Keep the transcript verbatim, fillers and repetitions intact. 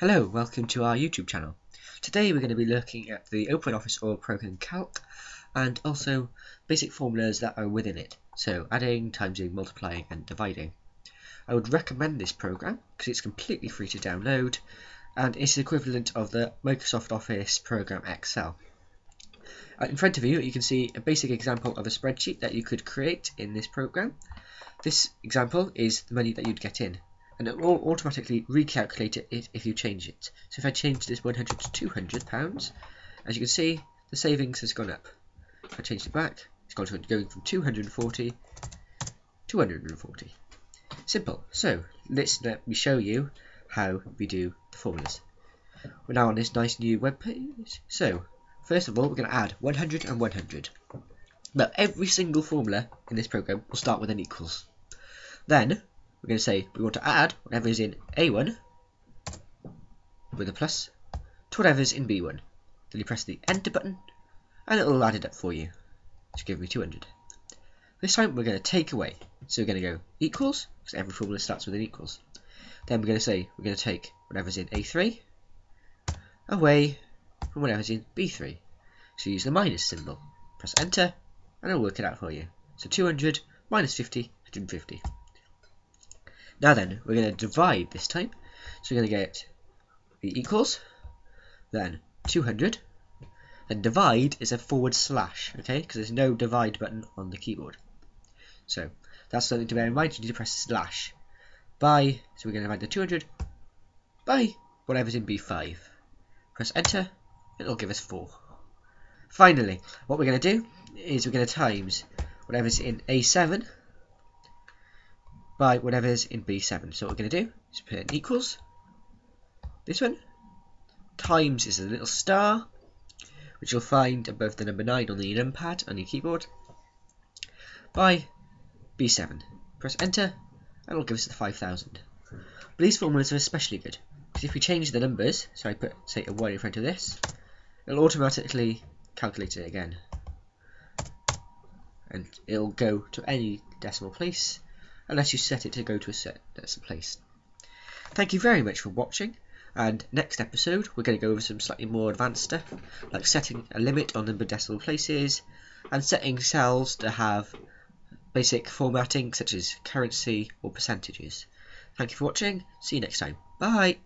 Hello, welcome to our YouTube channel. Today we're going to be looking at the OpenOffice or Program Calc and also basic formulas that are within it, so adding, timesing, multiplying and dividing. I would recommend this program because it's completely free to download and it's the equivalent of the Microsoft Office Program Excel. In front of you, you can see a basic example of a spreadsheet that you could create in this program. This example is the money that you'd get in, and it will automatically recalculate it if you change it. So if I change this one hundred to two hundred pounds, as you can see, the savings has gone up. If I change it back, it's gone to going from two hundred forty to two hundred forty. Simple. So let's let me show you how we do the formulas. We're now on this nice new web page. So first of all, we're going to add one hundred and one hundred. Now every single formula in this program will start with an equals. Then we're going to say we want to add whatever is in A one with a plus to whatever is in B one. Then you press the enter button and it will add it up for you, which gives me two hundred. This time we're going to take away, so we're going to go equals, because every formula starts with an equals. Then we're going to say we're going to take whatever's in A three away from whatever's in B three. So use the minus symbol, press enter, and it'll work it out for you. So two hundred minus fifty, one hundred fifty. Now then, we're going to divide this time, so we're going to get the equals, then two hundred, then divide is a forward slash, okay, because there's no divide button on the keyboard. So that's something to bear in mind, you need to press slash by, so we're going to divide the two hundred by whatever's in B five. Press enter, it'll give us four. Finally, what we're going to do is we're going to times whatever's in A seven by whatever's in B seven. So what we're going to do is put an equals, this one, times is a little star, which you'll find above the number nine on the numpad on your keyboard, by B seven. Press enter, and it'll give us the five thousand. But these formulas are especially good, because if we change the numbers, so I put, say, a one in front of this, it'll automatically calculate it again. And it'll go to any decimal place, unless you set it to go to a set that's in place. Thank you very much for watching, and next episode we're going to go over some slightly more advanced stuff, like setting a limit on number of decimal places, and setting cells to have basic formatting such as currency or percentages. Thank you for watching, see you next time, bye!